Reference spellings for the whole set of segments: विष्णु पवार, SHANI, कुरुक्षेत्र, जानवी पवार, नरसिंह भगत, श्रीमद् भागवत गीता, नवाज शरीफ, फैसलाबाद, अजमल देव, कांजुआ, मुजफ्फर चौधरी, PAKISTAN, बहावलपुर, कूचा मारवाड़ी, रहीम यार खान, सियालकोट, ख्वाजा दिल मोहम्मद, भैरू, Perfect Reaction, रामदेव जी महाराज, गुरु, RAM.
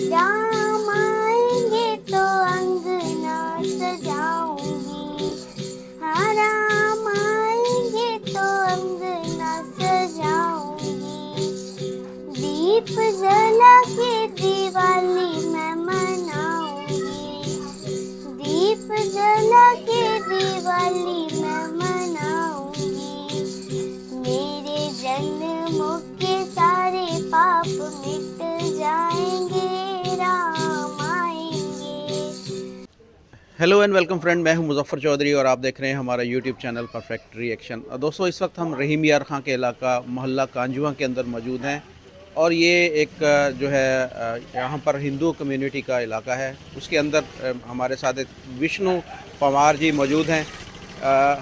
राम आएंगे तो अंगना सजाऊंगी, हाँ राम आएंगे तो अंगना सजाऊंगी, दीप जला के दिवाली मैं मनाऊंगी, दीप जला के दिवाली मैं मनाऊंगी, मेरे जन्मों के सारे पाप मिट जाएंगे, राम आएंगे। हेलो एंड वेलकम फ्रेंड, मैं हूं मुजफ्फर चौधरी और आप देख रहे हैं हमारा यूट्यूब चैनल परफेक्ट रिएक्शन। दोस्तों, इस वक्त हम रहीम यार खान के इलाका मोहल्ला कांजुआ के अंदर मौजूद हैं और ये एक जो है यहाँ पर हिंदू कम्युनिटी का इलाका है, उसके अंदर हमारे साथ विष्णु पवार जी मौजूद हैं।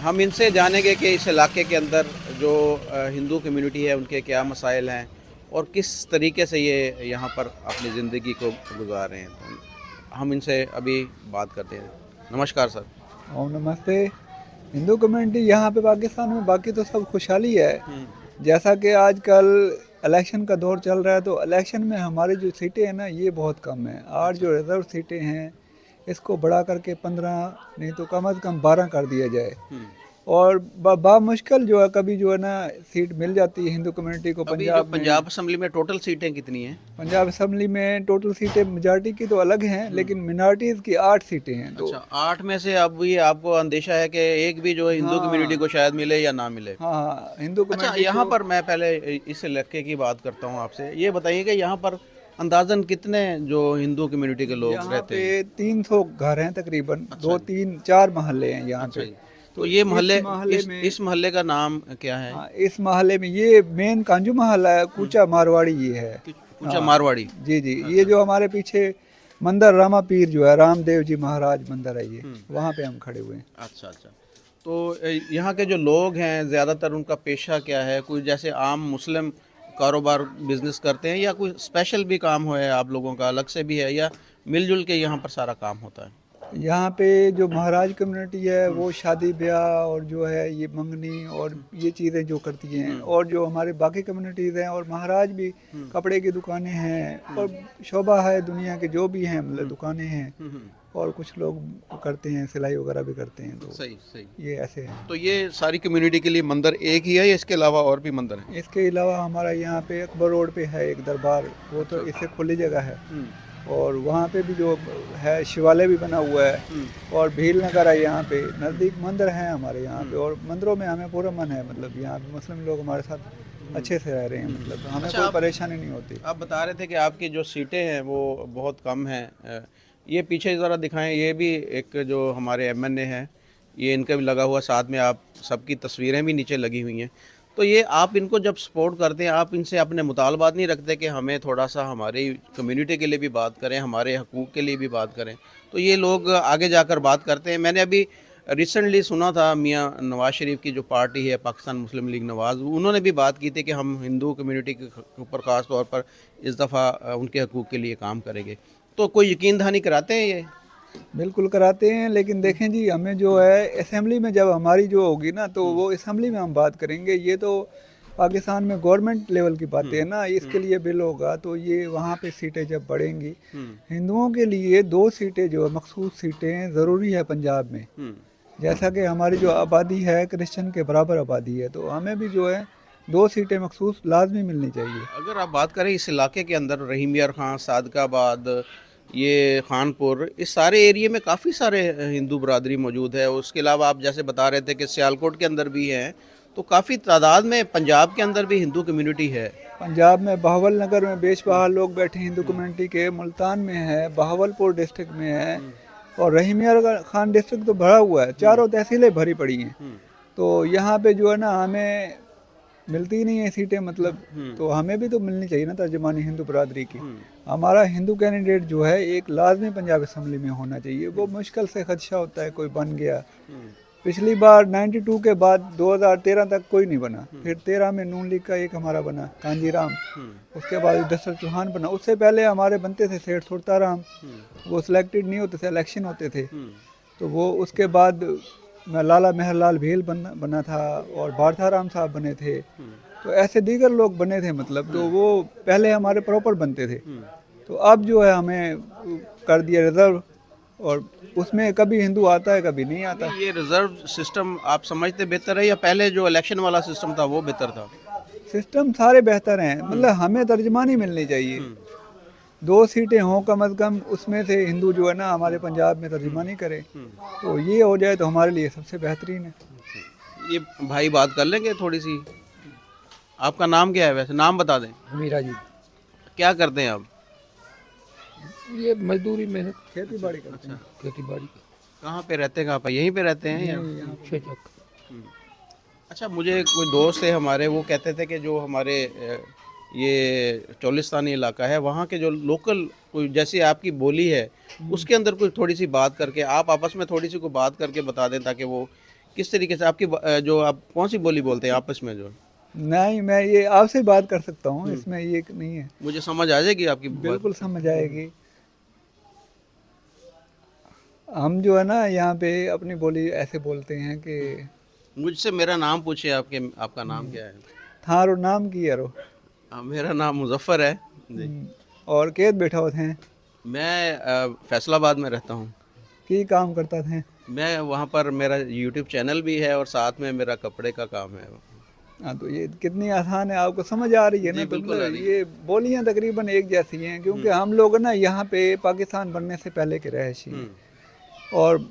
हम इनसे जानेंगे कि इस इलाके के अंदर जो हिंदू कम्युनिटी है उनके क्या मसाइल हैं और किस तरीके से ये यहाँ पर अपनी ज़िंदगी को गुजार रहे हैं। तो हम इनसे अभी बात करते हैं। नमस्कार सर। और नमस्ते। हिंदू कम्युनिटी यहाँ पे पाकिस्तान में बाकी तो सब खुशहाली है। जैसा कि आजकल इलेक्शन का दौर चल रहा है तो इलेक्शन में हमारी जो सीटें हैं ना ये बहुत कम हैं। 8 जो रिजर्व सीटें हैं इसको बढ़ा करके 15 नहीं तो कम अज़ कम 12 कर दिया जाए और बामुश्किल जो है कभी जो है ना सीट मिल जाती है हिंदू कम्युनिटी को। पंजाब असम्बली में टोटल सीटें कितनी हैं? पंजाब असम्बली में टोटल सीटें मेजॉरिटी की तो अलग हैं लेकिन मिनॉरिटीज़ की 8 सीटें हैं। तो अच्छा, 8 में से अब ये आपको अंदेशा है कि एक भी जो है हिंदू कम्युनिटी को शायद मिले या ना मिले? हाँ, हिंदू कम्युनिटी। अच्छा, यहाँ पर मैं पहले इस इलाके की बात करता हूँ आपसे। ये बताइए कि यहाँ पर अंदाजन कितने जो हिंदू कम्युनिटी के लोग रहते हैं? 300 घर हैं तकरीबन। 2-3-4 मोहल्ले हैं यहाँ पे। तो ये मोहल्ले इस मोहल्ले का नाम क्या है? इस मोहल्ले में ये मेन कांजू मोहल्ला है, कूचा मारवाड़ी ये है। कूचा मारवाड़ी, जी जी। ये जो हमारे पीछे मंदिर रामा पीर जो है, रामदेव जी महाराज मंदिर है, ये वहाँ पे हम खड़े हुए हैं। अच्छा अच्छा। तो यहाँ के जो लोग हैं ज़्यादातर उनका पेशा क्या है? कोई जैसे आम मुस्लिम कारोबार बिजनेस करते हैं या कोई स्पेशल भी काम हो है आप लोगों का अलग से भी है या मिलजुल के यहाँ पर सारा काम होता है? यहाँ पे जो महाराज कम्युनिटी है वो शादी ब्याह और जो है ये मंगनी और ये चीज़ें जो करती हैं, और जो हमारे बाकी कम्युनिटीज़ हैं और महाराज भी कपड़े की दुकानें हैं और शोभा है दुनिया के जो भी हैं मतलब दुकानें हैं और कुछ लोग करते हैं सिलाई वगैरह भी करते हैं। तो सही सही ये ऐसे है। तो ये सारी कम्युनिटी के लिए मंदिर एक ही है या इसके अलावा और भी मंदिर हैं? इसके अलावा हमारा यहाँ पे अकबर रोड पे है एक दरबार, वो तो इससे खुली जगह है और वहाँ पे भी जो है शिवालय भी बना हुआ है और भील नगर है यहाँ पे नज़दीक, मंदिर हैं हमारे यहाँ पे और मंदिरों में हमें पूरा मन है। मतलब यहाँ पे मुस्लिम लोग हमारे साथ अच्छे से रह रहे हैं, मतलब हमें कोई परेशानी नहीं होती। आप बता रहे थे कि आपकी जो सीटें हैं वो बहुत कम हैं। ये पीछे ज़रा दिखाएं, ये भी एक जो हमारे MNA हैं ये इनका भी लगा हुआ, साथ में आप सबकी तस्वीरें भी नीचे लगी हुई हैं। तो ये आप इनको जब सपोर्ट करते हैं आप इनसे अपने मुतालबात नहीं रखते कि हमें थोड़ा सा हमारी कम्युनिटी के लिए भी बात करें, हमारे हकूक़ के लिए भी बात करें? तो ये लोग आगे जाकर बात करते हैं। मैंने अभी रिसेंटली सुना था मियां नवाज शरीफ की जो पार्टी है पाकिस्तान मुस्लिम लीग नवाज़, उन्होंने भी बात की थी कि हम हिंदू कम्युनिटी के ऊपर ख़ास तौर पर इस दफ़ा उनके हकूक़ के लिए काम करेंगे। तो कोई यकीन दहानी कराते हैं ये? बिल्कुल कराते हैं, लेकिन देखें जी हमें जो है असेंबली में जब हमारी जो होगी ना तो वो असेंबली में हम बात करेंगे। ये तो पाकिस्तान में गवर्नमेंट लेवल की बातें है ना, इसके लिए बिल होगा तो ये वहाँ पे सीटें जब बढ़ेंगी। हिंदुओं के लिए 2 सीटें जो है मखसूस सीटें ज़रूरी है पंजाब में। जैसा कि हमारी जो आबादी है क्रिश्चन के बराबर आबादी है तो हमें भी जो है 2 सीटें मखसूस लाजमी मिलनी चाहिए। अगर आप बात करें इस इलाके के अंदर रहीम यार खान, सादकाबाद, ये खानपुर, इस सारे एरिया में काफ़ी सारे हिंदू बरादरी मौजूद है। उसके अलावा आप जैसे बता रहे थे कि सियालकोट के अंदर भी हैं, तो काफ़ी तादाद में पंजाब के अंदर भी हिंदू कम्युनिटी है। पंजाब में बहावल नगर में बेशबहार लोग बैठे हिंदू कम्युनिटी के, मुल्तान में है, बहावलपुर डिस्ट्रिक्ट में है और रहीम यार खान डिस्ट्रिक्ट तो भरा हुआ है, चारों तहसीलें भरी पड़ी हैं। तो यहाँ पर जो है ना हमें मिलती नहीं है सीटें, मतलब तो हमें भी तो मिलनी चाहिए ना तर्जुमानी हिंदू बरादरी की। हमारा हिंदू कैंडिडेट जो है एक लाजमी पंजाब असम्बली में होना चाहिए। वो मुश्किल से खदशा होता है कोई बन गया। पिछली बार 92 के बाद 2013 तक कोई नहीं बना, फिर 13 में नून लीग का एक हमारा बना कांजीराम, उसके बाद दस्तर चौहान बना, उससे पहले हमारे बनते थे सेठ सुल्ताराम, वो सिलेक्टेड नहीं होते थे, इलेक्शन होते थे। तो वो उसके बाद लाला मेहरलाल भील बना था और भारताराम साहब बने थे, तो ऐसे दीगर लोग बने थे मतलब। तो वो पहले हमारे प्रॉपर बनते थे तो अब जो है हमें कर दिया रिज़र्व, और उसमें कभी हिंदू आता है कभी नहीं आता। ये रिज़र्व सिस्टम आप समझते बेहतर है या पहले जो इलेक्शन वाला सिस्टम था वो बेहतर था? सिस्टम सारे बेहतर हैं, मतलब हमें तर्जमानी मिलनी चाहिए। 2 सीटें हों कम अज़ कम, उसमें से हिंदू जो है ना हमारे पंजाब में तर्जमानी करे, तो ये हो जाए तो हमारे लिए सबसे बेहतरीन है। ये भाई बात कर लेंगे थोड़ी सी, आपका नाम क्या है? वैसे नाम बता दें। हमीरा जी। क्या करते हैं आप? ये मजदूरी मेहनत खेती बाड़ी करते हैं। खेती बाड़ी कहाँ पे रहते हैं? कहाँ पे, यहीं पे रहते हैं या? अच्छा, मुझे कोई दोस्त है हमारे, वो कहते थे कि जो हमारे ये चौलिस्तानी इलाका है वहाँ के जो लोकल कोई जैसे आपकी बोली है उसके अंदर कोई थोड़ी सी बात करके आप आपस में थोड़ी सी कोई बात करके बता दें ताकि वो किस तरीके से आपकी जो आप कौन सी बोली बोलते हैं आपस में जो? नहीं, मैं ये आपसे बात कर सकता हूँ, इसमें ये नहीं है। मुझे समझ आ जाएगी आपकी? बिल्कुल समझ आएगी। हम जो है ना यहाँ पे अपनी बोली ऐसे बोलते हैं कि मुझसे मेरा नाम पूछे, आपके आपका नाम क्या है? थारो नाम की यारो। मेरा नाम मुजफ्फर है जी। और केत बैठा होते हैं? मैं फैसलाबाद में रहता हूँ। की काम करता थे? मैं वहाँ पर मेरा यूट्यूब चैनल भी है और साथ में मेरा कपड़े का काम है। हाँ, तो ये कितनी आसान है, आपको समझ आ रही है ना? बिल्कुल। ये बोलियाँ तकरीबन एक जैसी हैं क्योंकि हम लोग ना यहाँ पे पाकिस्तान बनने से पहले के रहशी हैं और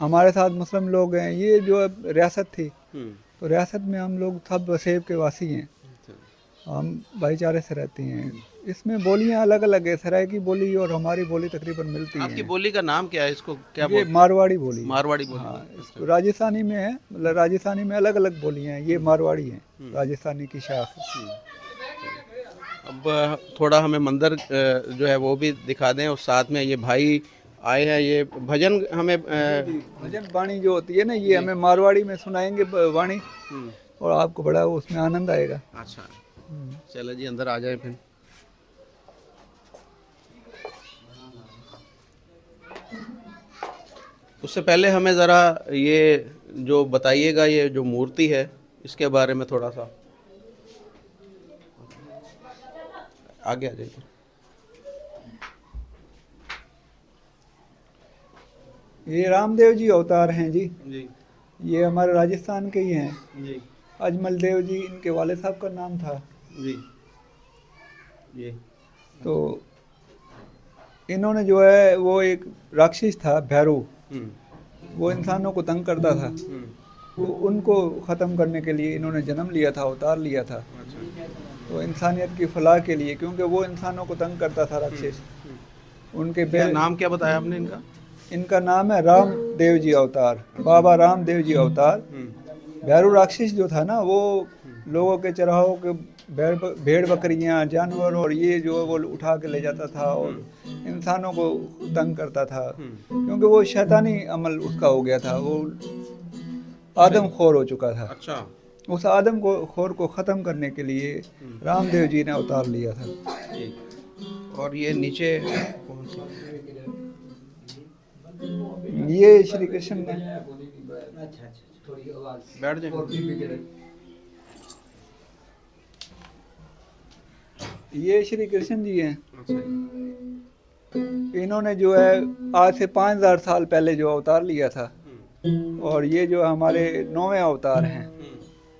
हमारे साथ मुस्लिम लोग हैं। ये जो रियासत थी तो रियासत में हम लोग सब सेब के वासी हैं, हम भाईचारे से रहते हैं। इसमें बोलियाँ अलग अलग है, सराय की बोली और हमारी बोली तकरीबन मिलती है। आपकी बोली का नाम क्या है? इसको क्या बोलते हैं? मारवाड़ी बोली। मारवाड़ी बोली। हाँ, इसको राजस्थानी में है, मतलब राजस्थानी में अलग अलग बोलियाँ हैं, ये मारवाड़ी है, राजस्थानी की शाख। अब थोड़ा हमें मंदिर जो है वो भी दिखा दें और साथ में ये भाई आए हैं, ये भजन हमें भजन वाणी जो होती है ना ये हमें मारवाड़ी में सुनाएंगे वाणी और आपको बड़ा उसमें आनंद आएगा। अच्छा, चलो जी अंदर आ जाए फिर। उससे पहले हमें ज़रा ये जो बताइएगा ये जो मूर्ति है इसके बारे में थोड़ा सा आगे आ जाइए। ये रामदेव जी अवतार हैं जी, जी ये हमारे राजस्थान के ही हैं जी। अजमल देव जी इनके वाले साहब का नाम था जी। ये तो इन्होंने जो है वो एक राक्षस था भैरू, वो इंसानों को तंग करता था, तो उनको ख़त्म करने के लिए इन्होंने जन्म लिया था, अवतार लिया था। अच्छा। तो इंसानियत की फलाह के लिए, क्योंकि वो इंसानों को तंग करता था राक्षस। उनके नाम क्या बताया आपने इनका? इनका नाम है रामदेव जी अवतार, बाबा रामदेव जी अवतार। भैरू राक्षस जो था ना वो लोगों के चराहों के भेड़ बकरियां जानवर और ये जो है वो उठा के ले जाता था और इंसानों को तंग करता था क्योंकि वो शैतानी अमल उसका हो गया था, वो आदम खोर हो चुका था। अच्छा। उस आदम को खोर को ख़त्म करने के लिए रामदेव जी ने अवतार लिया था। और ये नीचे ये श्री कृष्ण ने। बैठ जाए। ये श्री कृष्ण जी हैं। इन्होंने जो है आज से 5000 साल पहले जो अवतार लिया था और ये जो हमारे 9वें अवतार हैं।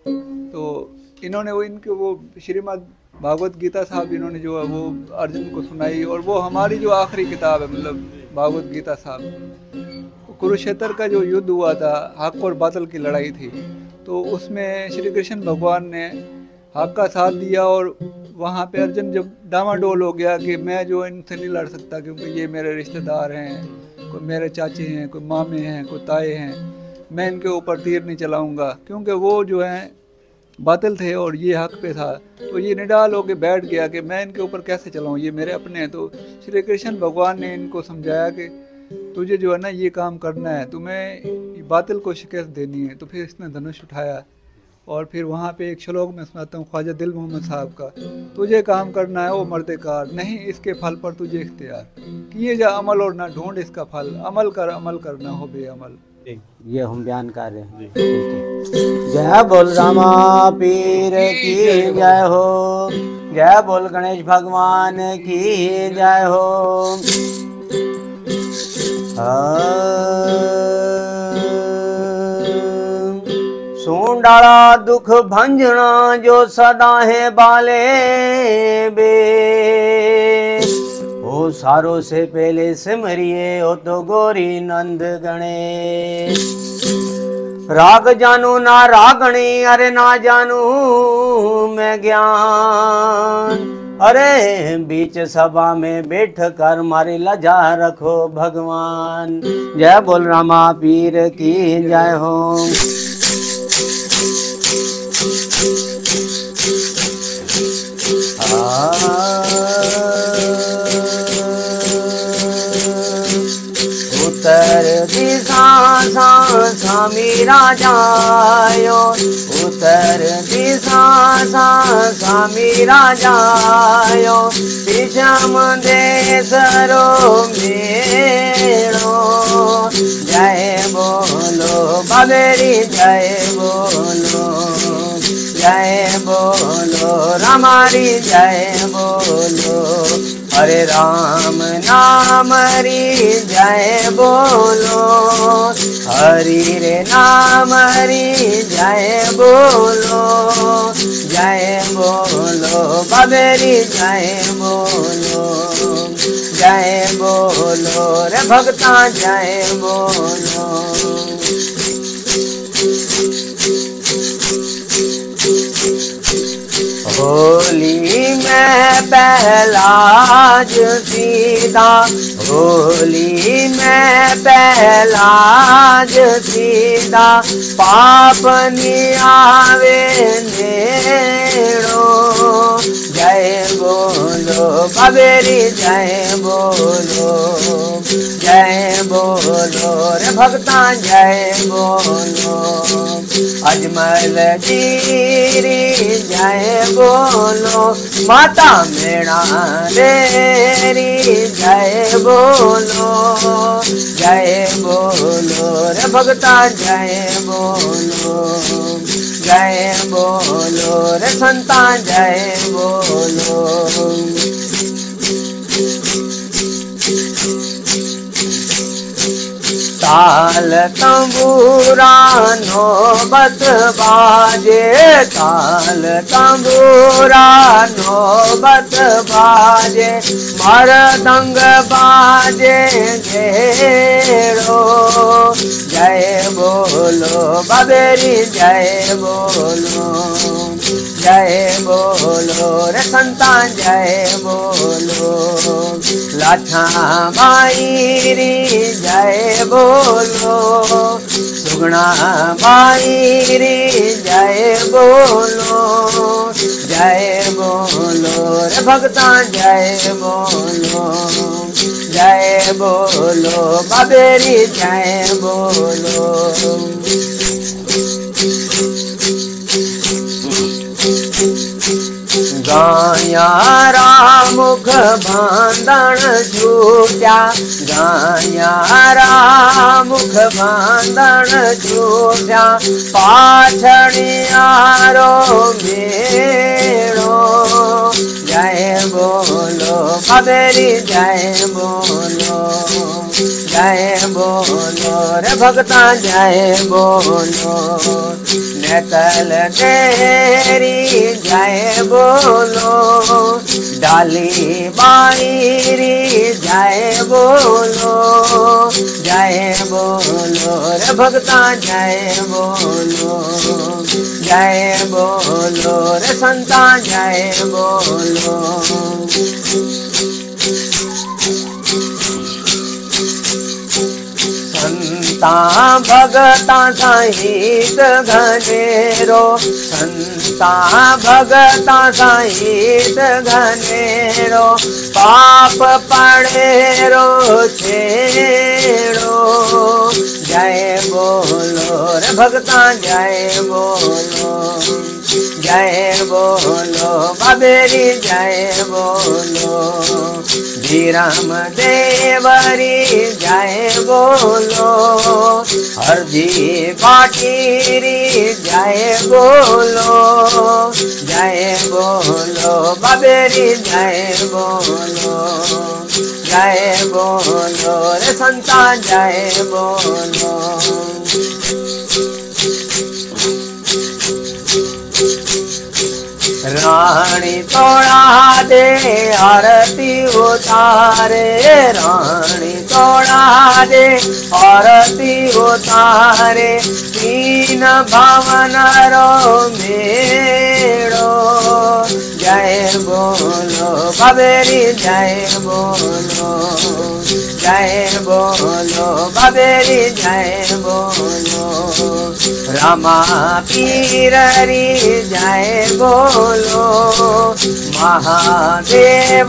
तो इन्होंने वो इनके वो श्रीमद् भागवत गीता साहब इन्होंने जो है वो अर्जुन को सुनाई और वो हमारी जो आखिरी किताब है मतलब भागवत गीता साहब। कुरुक्षेत्र का जो युद्ध हुआ था, हक और बातिल की लड़ाई थी, तो उसमें श्री कृष्ण भगवान ने हक का साथ दिया और वहाँ पे अर्जुन जब डामाडोल हो गया कि मैं जो इनसे नहीं लड़ सकता क्योंकि ये मेरे रिश्तेदार हैं, कोई मेरे चाचे हैं, कोई मामे हैं, कोई ताए हैं, मैं इनके ऊपर तीर नहीं चलाऊँगा क्योंकि वो जो है बातिल थे और ये हक पे था। तो ये निडाल होके बैठ गया कि मैं इनके ऊपर कैसे चलाऊँ, ये मेरे अपने हैं। तो श्री कृष्ण भगवान ने इनको समझाया कि तुझे जो है ना ये काम करना है, तुम्हें बातिल को शिकस्त देनी है। तो फिर इसने धनुष उठाया और फिर वहाँ पे एक श्लोक मैं सुनाता हूँ ख्वाजा दिल मोहम्मद साहब का, तुझे काम करना है वो मर्देकार, नहीं इसके फल पर तुझे इख्तियार, किए जा अमल और ना ढूंढ इसका फल, अमल कर अमल करना हो बेअमल। ये हम बयान कर रहे हैं। जय बोल रामा पीर की जय हो, जय बोल गणेश भगवान की जय हो। सुन डाला दुख भंजना जो सदा है बाले बे, ओ सारो से पहले सिमरिए ओ तो गोरी नंद गणेश। राग जानू ना रागणी अरे ना जानू मैं ज्ञान, अरे बीच सभा में बैठ कर मारी लजा रखो भगवान। जय बोल रामा पीर की जय हो। उत्तर दिशा सा मेरा जायो, उत्तर दिशा सा मेरा जायो, विषम देशरो मेरो। जय बोलो भगरी जय बोलो, जय बोलो रामारी जय बोलो, हरे राम नाम हरी जय बोलो, हरि रे नाम हरी जय बोलो भगरी जय बोलो रे भक्ता जय बोलो। होली में पहला जो सीधा, होली में पहला जो सीधा, पाप नियावे नेड़ो। जय बोलो रे भक्ता जय बोलो, अजमल गिरी जय बोलो, माता मेणा देरी जय बोलो रे भक्ता जय बोलो रे संता जय बोलो। ताल तंबूरानो बत बाजे, ताल तंबूरानो बत बाजे, मरदंग बाजे घेरो। जय बोलो रे संता जय बोलो, लाठा मायरी जय बोलो, सुगुणा मायरी जय बोलो रे भक्ता जय बोलो बाबेरी जय बोलो। गायारा मुख बांधन छूट्या, गायारा मुख बांधन छूट्या, पाछड़ियारो मेरो। जय बोलो रे भक्ता जय बोलो, नेतल तेरी जय बोलो, डाली बाईरी जय बोलो रे भक्ता जय बोलो रे संता जय बोलो। संता भगता साहित घनेरो, संता भगता साहित घनेरो, पाप पड़ेरो छेड़ो। जय बोलो रे भक्ता जय बोलो बाबेरी जय बोलो। श्री रामदेव री जय बोलो, हर जी बाटीरी जय बोलो, जय बोलो बाबेरी जय बोलो, जय बोलो रे संता जय बोलो। रानी तोड़ा दे आरती उतारे, रानी तोड़ा दे आरती उतारे, तीन भवन रो मेड़ो, जय बोलो बाबेरी जय बोलो, जय बोलो बाबेरी जय बोलो, रामा पीररी जय बोलो, महादेवरी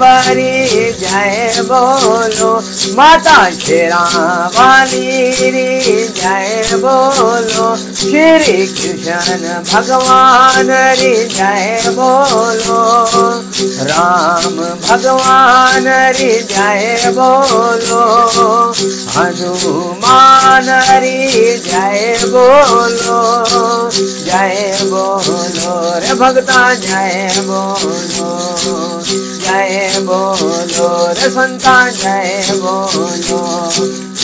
जय बोलो, माता शेरावाली री जय बोलो, श्री कृष्ण भगवान री जय बोलो, राम भगवान री जय बोलो, हनुमान री जय बोलो, जय बोलो रे भक्ता जय बोलो रे संता जय बोलो।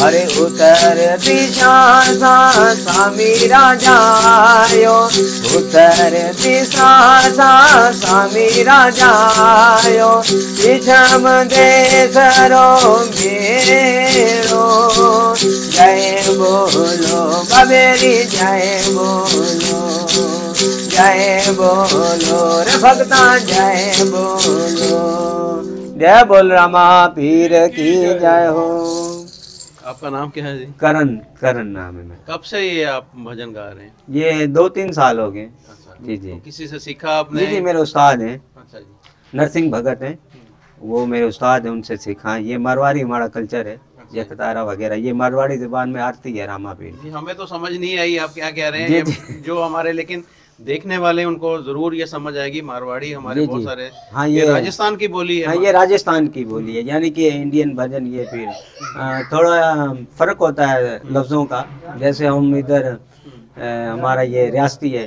अरे उतर दिशा सा स्वामी राजा आयो, उतर दिशा सा स्वामी राजा आयो, विषम देश रो मेरो, जय बोलो बाबेरी जय बोलो, जय बोलो रे भक्ता जय बोलो। जय बोल रामा पीर की जय हो। आपका नाम क्या है जी? करण, करण नाम है। मैं कब से ये आप भजन गा रहे हैं? ये 2-3 साल हो गए। अच्छा जी जी। तो किसी से सीखा आपने? जी जी, मेरे उस्ताद हैं। अच्छा जी। नरसिंह भगत हैं, वो मेरे उस्ताद हैं, उनसे सीखा। ये मारवाड़ी हमारा कल्चर है, ये कतारा वगैरह, ये मारवाड़ी जबान में आरती है रामा पीर जी। हमें तो समझ नहीं आई आप क्या कह रहे हैं जो हमारे, लेकिन देखने वाले उनको जरूर ये समझ आएगी। मारवाड़ी हमारे बहुत सारे, हाँ ये राजस्थान की बोली है। हाँ ये राजस्थान की बोली है, यानी कि इंडियन भजन ये फिर थोड़ा फर्क होता है लफ्जों का। जैसे हम इधर हमारा ये रियासती है,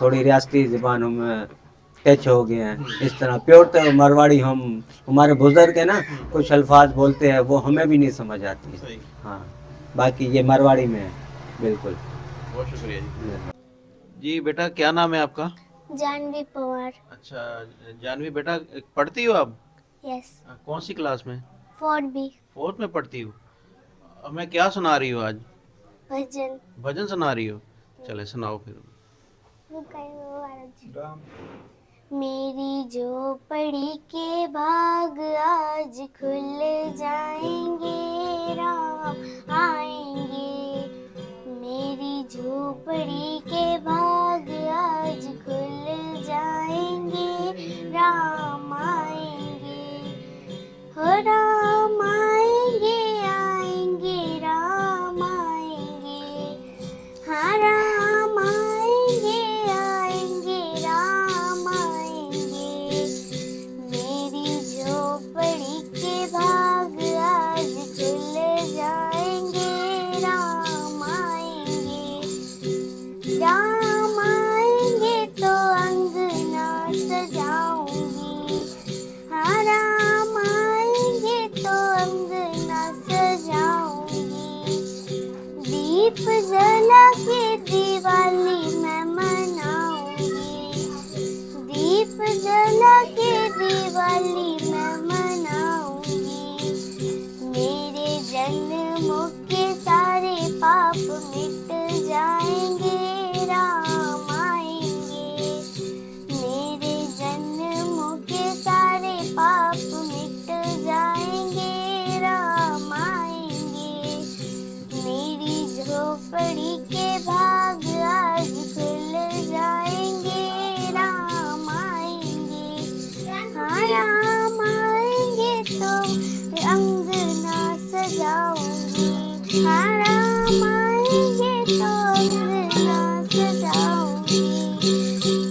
थोड़ी रियासती जबान हम टच हो गए हैं इस तरह। प्योर तो मारवाड़ी हम, हमारे बुजुर्ग है ना, कुछ अल्फाज बोलते हैं वो हमें भी नहीं समझ आती। हाँ, बाकी ये मारवाड़ी में है बिल्कुल। बहुत शुक्रिया जी। बेटा क्या नाम है आपका? जानवी पवार। अच्छा जानवी बेटा, पढ़ती हो आप? यस। कौन सी क्लास में? 4B। 4th में पढ़ती हो। हमें क्या सुना रही हो आज? भजन। भजन सुना रही हो, चले सुनाओ फिर। मेरी जो पड़ी के भाग आज खुल जाएंगे, राम आएंगे, मेरी झोपड़ी के भाग आज खुल जाएंगे, राम आएंगे, हो राम आएंगे, आएंगे राम आएंगे, हाँ राम आएंगे, आएंगे राम आएंगे, मेरी झोपड़ी के भाग आज खुल जाएंगे, राम आएंगे तो अंगना सजाऊंगी, हाँ राम आएंगे तो अंगना सजाऊंगी, दीप जला के दिवाली मैं मनाऊंगी, दीप जला के दिवाली मैं मनाऊंगी, मेरे जन्मों के सारे पाप मिट जाएंगे, राम आएंगे, मेरे जन्मों के सारे पाप मिट जाएंगे, राम आएंगे, मेरी झोपड़ी के भाग आज खुल जाएंगे, राम आएंगे, हाँ राम आएंगे तो अंगना सजाऊंगी, हाँ राम आएंगे तो अंगना सजाऊंगी,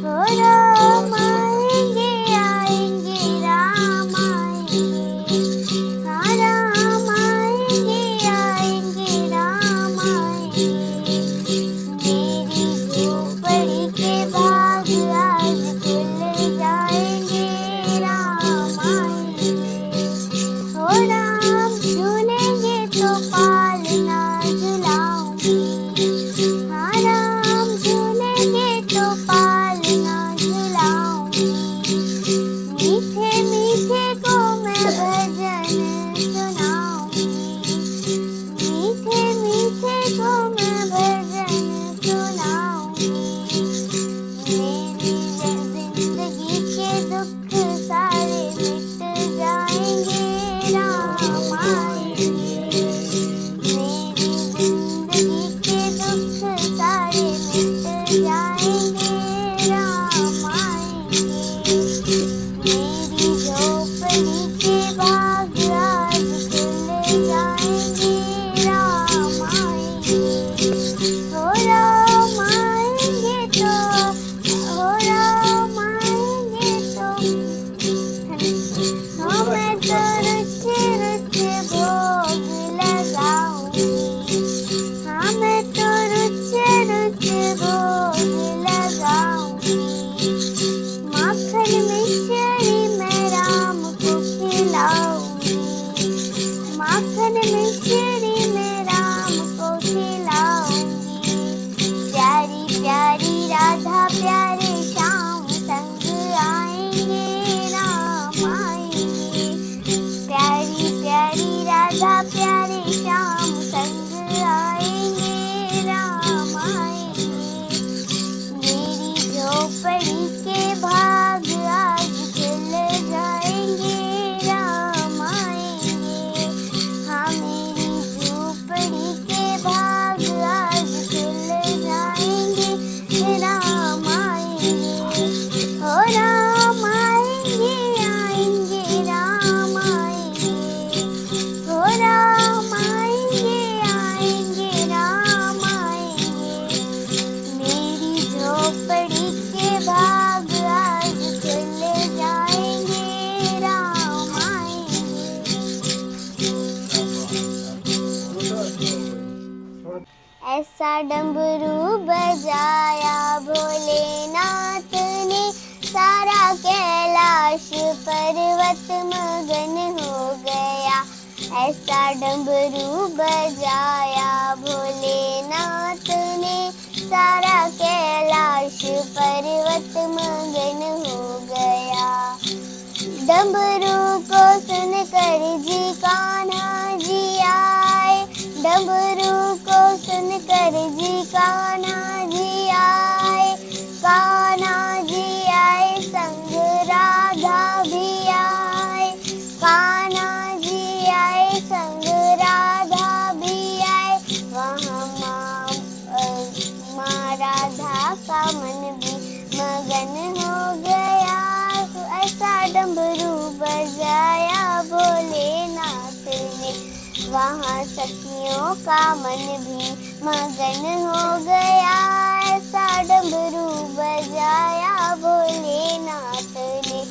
हो राम आएंगे, आएंगे राम आएंगे, कैसा डमरू बजाया भोलेनाथ ने, सारा कैलाश पर्वत मगन हो गया। ऐसा डमरू बजाया भोलेनाथ ने, सारा कैलाश पर्वत मगन हो गया। डमरू को सुनकर जी कान्हा जी आए, डमरू को सुनकर जी कान्हा जी आए। कान्हा जी आए संग राधा भी आए, कान्हा जी आए संग राधा भी आए। वहाँ माँ राधा का मन भी मगन हो गया। ऐसा डमरू बजाया भोलेनाथ ने, वहाँ सखियों का मन भी मगन हो गया। ऐसा डमरू बजाया भोलेनाथ ने,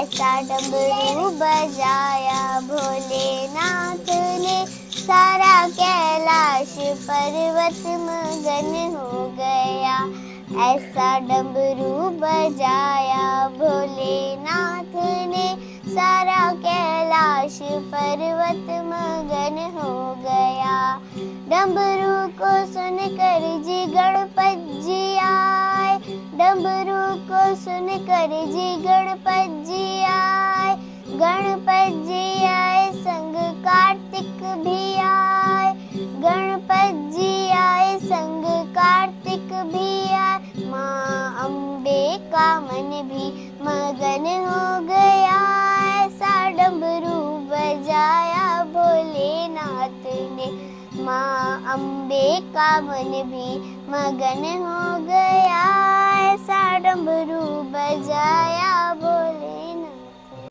ऐसा डमरू बजाया भोलेनाथ ने, सारा कैलाश पर्वत मगन हो गया। ऐसा डमरू बजाया भोलेनाथ ने, सारा कैलाश पर्वत मगन हो गया। डमरू को सुनकर जी गणपत जी आए, डमरू को सुनकर जी गणपत जी आए। गणपत जी आए संग कार्तिक भी आए, गणपत जी आए संग कार्तिक भी आए। माँ अम्बे का मन भी मगन हो गया। ऐसा डमरू बजाया भोलेनाथ ने, माँ अम्बे का मन भी मगन हो गया। ऐसा डमरू बजाया भोले